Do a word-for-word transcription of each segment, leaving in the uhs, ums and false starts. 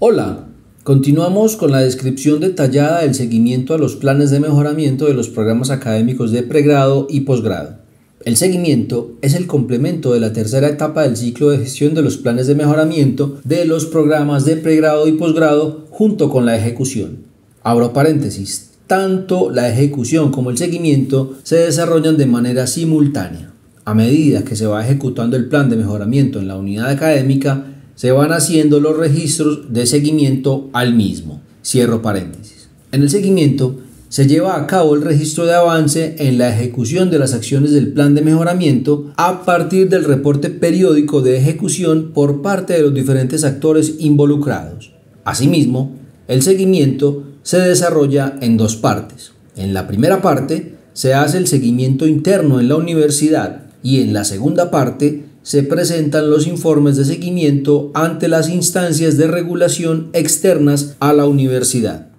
Hola, continuamos con la descripción detallada del seguimiento a los planes de mejoramiento de los programas académicos de pregrado y posgrado. El seguimiento es el complemento de la tercera etapa del ciclo de gestión de los planes de mejoramiento de los programas de pregrado y posgrado junto con la ejecución. Abro paréntesis, tanto la ejecución como el seguimiento se desarrollan de manera simultánea. A medida que se va ejecutando el plan de mejoramiento en la unidad académica, se van haciendo los registros de seguimiento al mismo. Cierro paréntesis. En el seguimiento se lleva a cabo el registro de avance en la ejecución de las acciones del plan de mejoramiento a partir del reporte periódico de ejecución por parte de los diferentes actores involucrados. Asimismo, el seguimiento se desarrolla en dos partes. En la primera parte se hace el seguimiento interno en la universidad y en la segunda parte se presentan los informes de seguimiento ante las instancias de regulación externas a la universidad.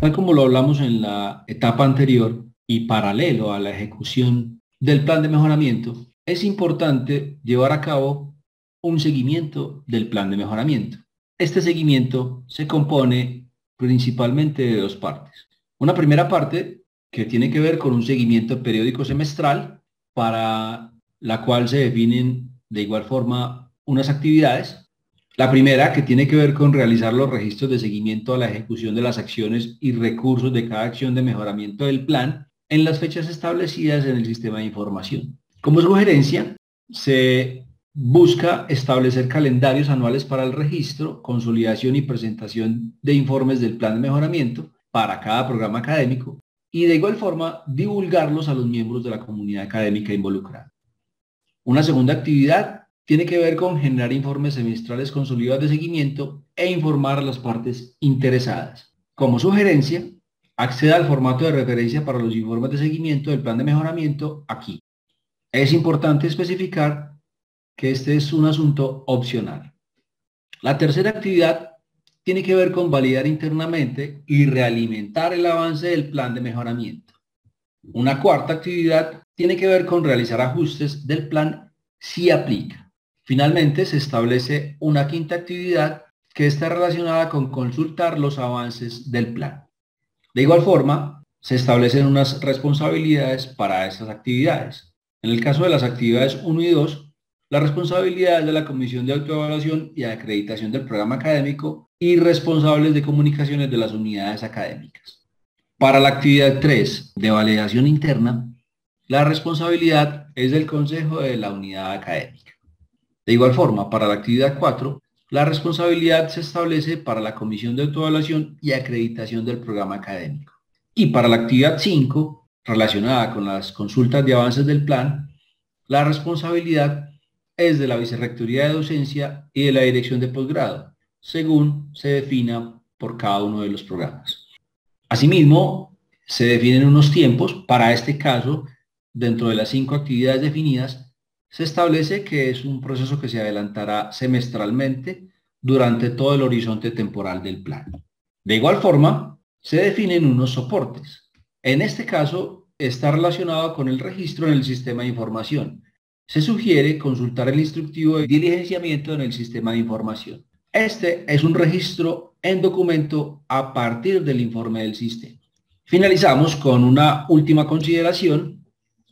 Tal como lo hablamos en la etapa anterior y paralelo a la ejecución del plan de mejoramiento, es importante llevar a cabo un seguimiento del plan de mejoramiento. Este seguimiento se compone principalmente de dos partes. Una primera parte que tiene que ver con un seguimiento periódico semestral, para la cual se definen de igual forma unas actividades. La primera, que tiene que ver con realizar los registros de seguimiento a la ejecución de las acciones y recursos de cada acción de mejoramiento del plan en las fechas establecidas en el sistema de información. Como sugerencia, se busca establecer calendarios anuales para el registro, consolidación y presentación de informes del plan de mejoramiento para cada programa académico y de igual forma divulgarlos a los miembros de la comunidad académica involucrada. Una segunda actividad tiene que ver con generar informes semestrales consolidados de seguimiento e informar a las partes interesadas. Como sugerencia, acceda al formato de referencia para los informes de seguimiento del plan de mejoramiento aquí. Es importante especificar que este es un asunto opcional. La tercera actividad tiene que ver con validar internamente y realimentar el avance del plan de mejoramiento. Una cuarta actividad tiene que ver con realizar ajustes del plan si aplica. Finalmente, se establece una quinta actividad que está relacionada con consultar los avances del plan. De igual forma, se establecen unas responsabilidades para estas actividades. En el caso de las actividades uno y dos, la responsabilidad es de la Comisión de Autoevaluación y Acreditación del Programa Académico y responsables de comunicaciones de las unidades académicas. Para la actividad tres, de validación interna, la responsabilidad es del Consejo de la Unidad Académica. De igual forma, para la actividad cuatro, la responsabilidad se establece para la Comisión de Autoevaluación y Acreditación del Programa Académico. Y para la actividad cinco, relacionada con las consultas de avances del plan, la responsabilidad es de la Vicerrectoría de Docencia y de la Dirección de Posgrado, según se defina por cada uno de los programas. Asimismo, se definen unos tiempos para este caso. Dentro de las cinco actividades definidas, se establece que es un proceso que se adelantará semestralmente durante todo el horizonte temporal del plan. De igual forma, se definen unos soportes. En este caso, está relacionado con el registro en el sistema de información. Se sugiere consultar el instructivo de diligenciamiento en el sistema de información. Este es un registro en documento a partir del informe del sistema. Finalizamos con una última consideración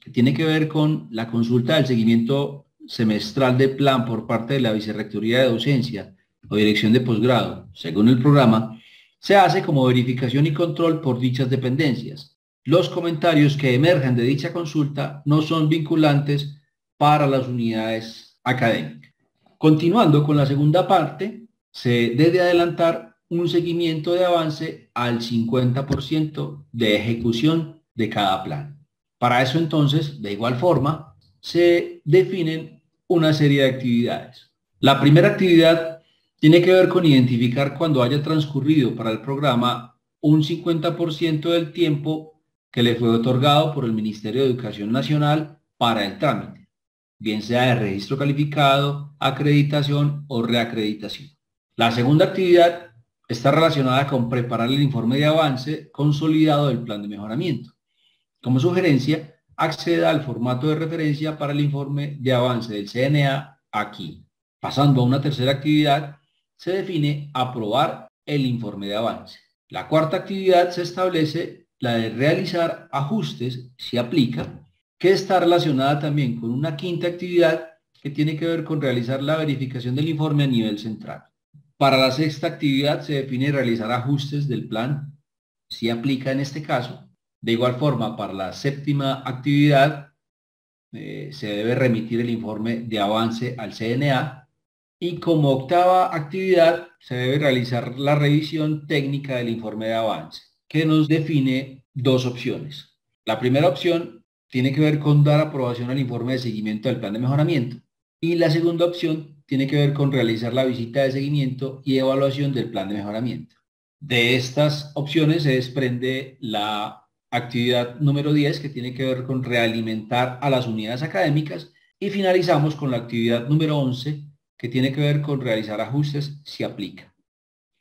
que tiene que ver con la consulta del seguimiento semestral del plan por parte de la Vicerrectoría de Docencia o Dirección de Posgrado, según el programa, se hace como verificación y control por dichas dependencias. Los comentarios que emergen de dicha consulta no son vinculantes para las unidades académicas. Continuando con la segunda parte, se debe adelantar un seguimiento de avance al cincuenta por ciento de ejecución de cada plan. Para eso entonces, de igual forma, se definen una serie de actividades. La primera actividad tiene que ver con identificar cuando haya transcurrido para el programa un cincuenta por ciento del tiempo que le fue otorgado por el Ministerio de Educación Nacional para el trámite, bien sea de registro calificado, acreditación o reacreditación. La segunda actividad está relacionada con preparar el informe de avance consolidado del plan de mejoramiento. Como sugerencia, acceda al formato de referencia para el informe de avance del C N A aquí. Pasando a una tercera actividad, se define aprobar el informe de avance. La cuarta actividad se establece la de realizar ajustes, si aplica, que está relacionada también con una quinta actividad que tiene que ver con realizar la verificación del informe a nivel central. Para la sexta actividad se define realizar ajustes del plan, si aplica en este caso. De igual forma, para la séptima actividad eh, se debe remitir el informe de avance al C N A. Y como octava actividad se debe realizar la revisión técnica del informe de avance, que nos define dos opciones. La primera opción tiene que ver con dar aprobación al informe de seguimiento del plan de mejoramiento. Y la segunda opción tiene que ver con realizar la visita de seguimiento y evaluación del plan de mejoramiento. De estas opciones se desprende la actividad número diez, que tiene que ver con realimentar a las unidades académicas. Y finalizamos con la actividad número once, que tiene que ver con realizar ajustes si aplica.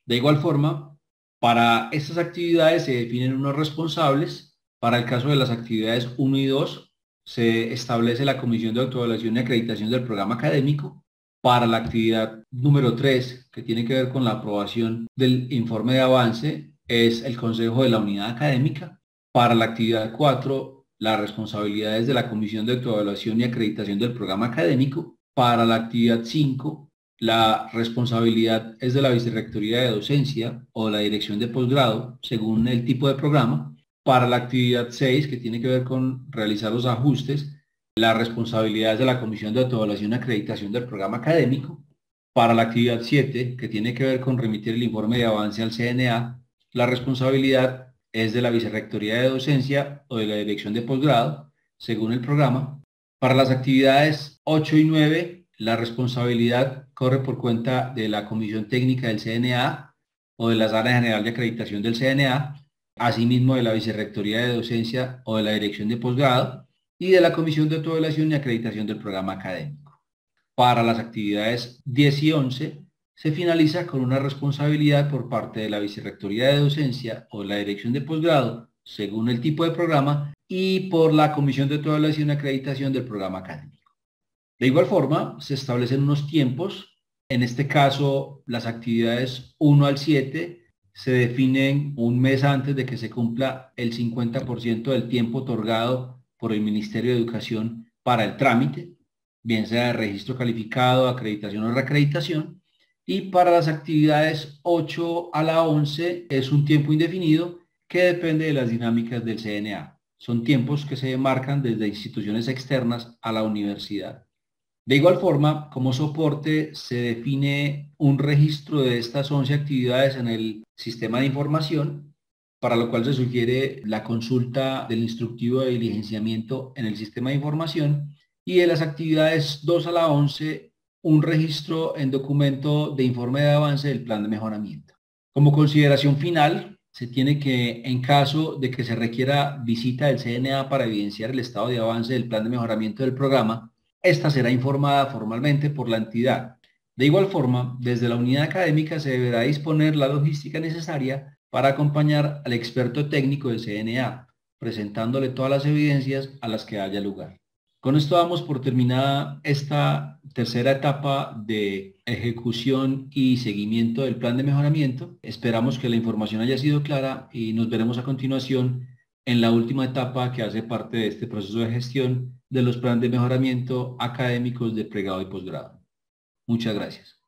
De igual forma, para estas actividades se definen unos responsables. Para el caso de las actividades uno y dos, se establece la Comisión de Autoevaluación y Acreditación del Programa Académico. Para la actividad número tres, que tiene que ver con la aprobación del informe de avance, es el Consejo de la Unidad Académica. Para la actividad cuatro, las responsabilidades de la Comisión de Autoevaluación y Acreditación del Programa Académico. Para la actividad cinco, la responsabilidad es de la Vicerrectoría de Docencia o la Dirección de Posgrado, según el tipo de programa. Para la actividad seis, que tiene que ver con realizar los ajustes, la responsabilidad es de la Comisión de Autoevaluación y Acreditación del Programa Académico. Para la actividad siete, que tiene que ver con remitir el informe de avance al C N A, la responsabilidad es de la Vicerrectoría de Docencia o de la Dirección de Posgrado, según el programa. Para las actividades ocho y nueve, la responsabilidad corre por cuenta de la Comisión Técnica del C N A o de la Sala General de Acreditación del C N A, asimismo de la Vicerrectoría de Docencia o de la Dirección de Posgrado y de la Comisión de Autoevaluación y Acreditación del Programa Académico. Para las actividades diez y once, se finaliza con una responsabilidad por parte de la Vicerrectoría de Docencia o de la Dirección de Posgrado, según el tipo de programa, y por la Comisión de Autoevaluación y Acreditación del Programa Académico. De igual forma, se establecen unos tiempos. En este caso, las actividades uno al siete se definen un mes antes de que se cumpla el cincuenta por ciento del tiempo otorgado por el Ministerio de Educación para el trámite, bien sea de registro calificado, acreditación o reacreditación. Y para las actividades ocho a la once es un tiempo indefinido que depende de las dinámicas del C N A. Son tiempos que se marcan desde instituciones externas a la universidad. De igual forma, como soporte se define un registro de estas once actividades en el sistema de información, para lo cual se sugiere la consulta del instructivo de diligenciamiento en el sistema de información, y de las actividades dos a la once, un registro en documento de informe de avance del plan de mejoramiento. Como consideración final, se tiene que, en caso de que se requiera visita del C N A para evidenciar el estado de avance del plan de mejoramiento del programa, esta será informada formalmente por la entidad. De igual forma, desde la unidad académica se deberá disponer la logística necesaria para acompañar al experto técnico del C N A, presentándole todas las evidencias a las que haya lugar. Con esto damos por terminada esta tercera etapa de ejecución y seguimiento del plan de mejoramiento. Esperamos que la información haya sido clara y nos veremos a continuación en la última etapa que hace parte de este proceso de gestión de los planes de mejoramiento académicos de pregrado y posgrado. Muchas gracias.